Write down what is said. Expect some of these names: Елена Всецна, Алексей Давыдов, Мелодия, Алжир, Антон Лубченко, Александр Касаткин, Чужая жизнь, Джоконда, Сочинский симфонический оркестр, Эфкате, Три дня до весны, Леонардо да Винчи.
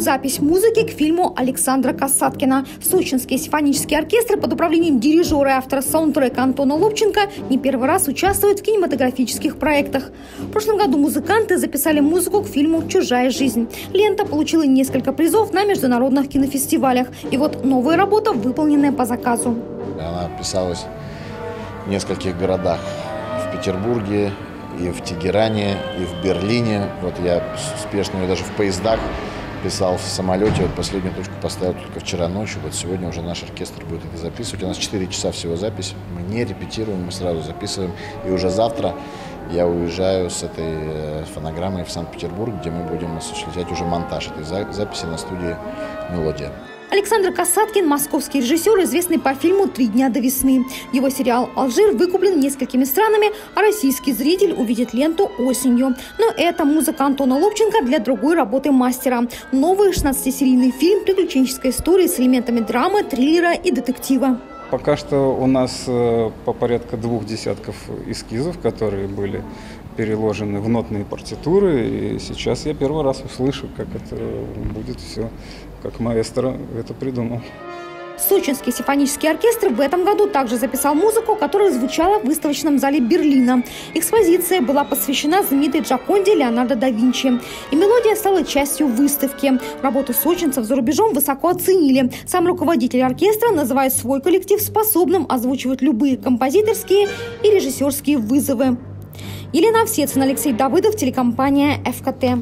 происходит запись музыки к фильму Александра Касаткина. Сочинский симфонический оркестр под управлением дирижера и автора саундтрека Антона Лубченко не первый раз участвует в кинематографических проектах. В прошлом году музыканты записали музыку к фильму «Чужая жизнь». Лента получила несколько призов на международных кинофестивалях. И вот новая работа, выполненная по заказу. Она писалась в нескольких городах. В Петербурге, и в Тегеране, и в Берлине. Вот я успешно ее даже в поездах писал, в самолете. Вот последнюю точку поставил только вчера ночью. Вот сегодня уже наш оркестр будет это записывать. У нас 4 часа всего запись. Мы не репетируем, мы сразу записываем. И уже завтра я уезжаю с этой фонограммой в Санкт-Петербург, где мы будем осуществлять уже монтаж этой записи на студии «Мелодия». Александр Касаткин – московский режиссер, известный по фильму «Три дня до весны». Его сериал «Алжир» выкуплен несколькими странами, а российский зритель увидит ленту осенью. Но это музыка Антона Лубченко для другой работы мастера. Новый 16-серийный фильм приключенческой истории с элементами драмы, триллера и детектива. Пока что у нас по порядка 2 десятков эскизов, которые были переложены в нотные партитуры. И сейчас я первый раз услышу, как это будет все, как маэстро это придумал. Сочинский симфонический оркестр в этом году также записал музыку, которая звучала в выставочном зале Берлина. Экспозиция была посвящена знаменитой Джоконде Леонардо да Винчи. И «Мелодия» стала частью выставки. Работу сочинцев за рубежом высоко оценили. Сам руководитель оркестра называет свой коллектив способным озвучивать любые композиторские и режиссерские вызовы. Елена Всецна, Алексей Давыдов, телекомпания «Эфкате».